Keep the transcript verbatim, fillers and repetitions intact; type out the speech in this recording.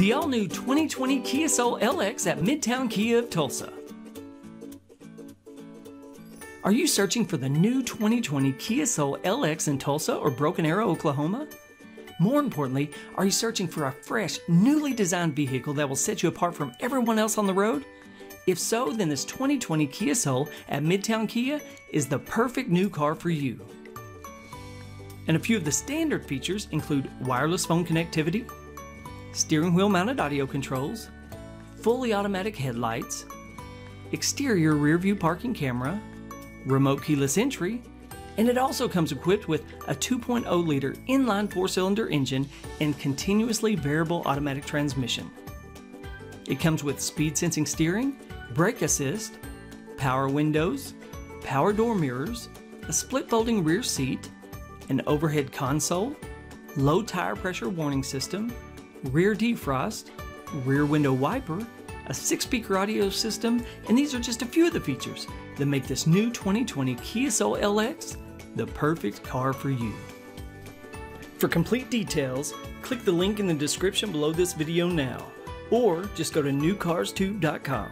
The all-new twenty twenty Kia Soul L X at Midtown Kia of Tulsa. Are you searching for the new twenty twenty Kia Soul L X in Tulsa or Broken Arrow, Oklahoma? More importantly, are you searching for a fresh, newly designed vehicle that will set you apart from everyone else on the road? If so, then this twenty twenty Kia Soul at Midtown Kia is the perfect new car for you. And a few of the standard features include wireless phone connectivity, steering wheel mounted audio controls, fully automatic headlights, exterior rear view parking camera, remote keyless entry, and it also comes equipped with a two point oh liter inline four-cylinder engine and continuously variable automatic transmission. It comes with speed-sensing steering, brake assist, power windows, power door mirrors, a split-folding rear seat, an overhead console, low tire pressure warning system, rear defrost, rear window wiper, a six-speaker audio system, and these are just a few of the features that make this new twenty twenty Kia Soul L X the perfect car for you. For complete details, click the link in the description below this video now, or just go to new cars tube dot com.